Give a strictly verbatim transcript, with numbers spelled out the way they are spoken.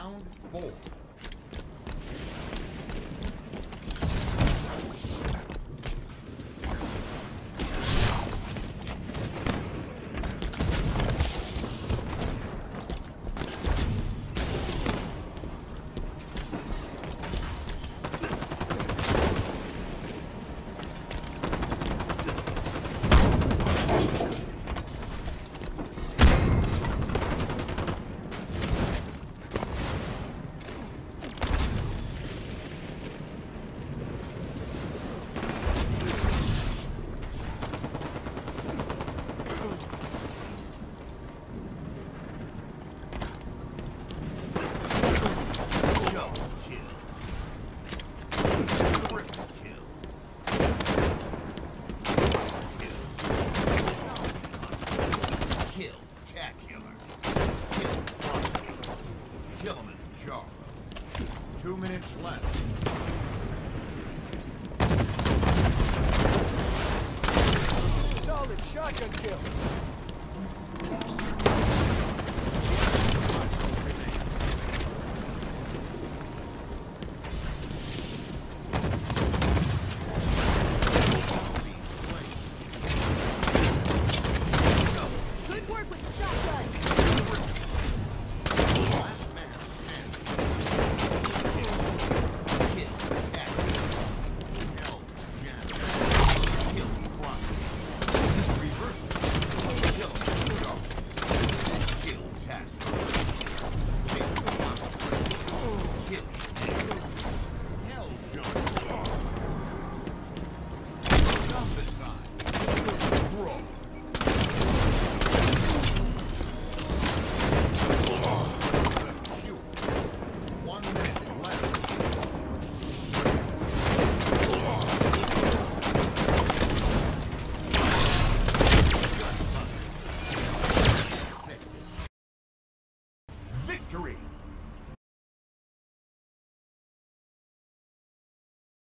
round four. Two minutes left. Solid shotgun kill. Victory!